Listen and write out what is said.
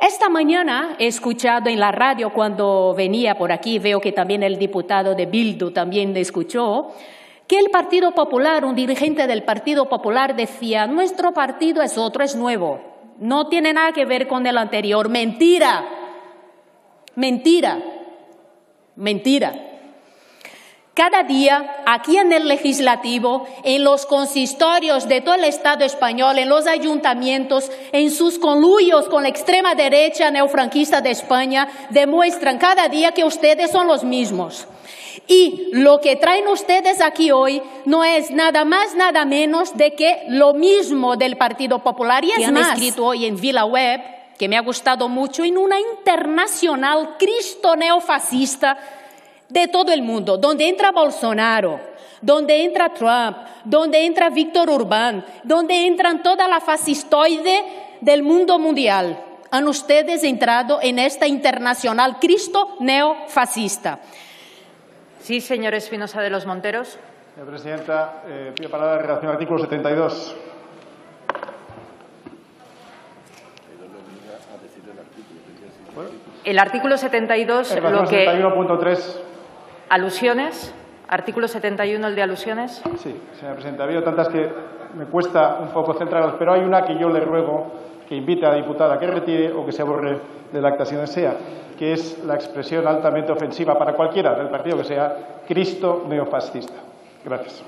Esta mañana he escuchado en la radio, cuando venía por aquí, veo que también el diputado de Bildu también escuchó, que el Partido Popular, un dirigente del Partido Popular decía: nuestro partido es otro, es nuevo, no tiene nada que ver con el anterior. Mentira, mentira, mentira. Cada día, aquí en el Legislativo, en los consistorios de todo el Estado español, en los ayuntamientos, en sus conluios con la extrema derecha neofranquista de España, demuestran cada día que ustedes son los mismos. Y lo que traen ustedes aquí hoy no es nada más, nada menos de que lo mismo del Partido Popular. Y es más, han escrito hoy en VilaWeb, que me ha gustado mucho, en una internacional cristo neofascista de todo el mundo, donde entra Bolsonaro, donde entra Trump, donde entra Víctor Orbán, donde entran toda la fascistoide del mundo mundial. Han ustedes entrado en esta internacional cristo neofascista. Sí, señor Espinosa de los Monteros. Señora presidenta, pido palabra en relación al artículo 72. El artículo 72, en relación a 71.3. ¿Alusiones? ¿Artículo 71, el de alusiones? Sí, señora presidenta. Ha habido tantas que me cuesta un poco centrarlas, pero hay una que yo le ruego que invite a la diputada que retire o que se borre del acta si desea, que es la expresión altamente ofensiva para cualquiera del partido que sea, cristo neofascista. Gracias.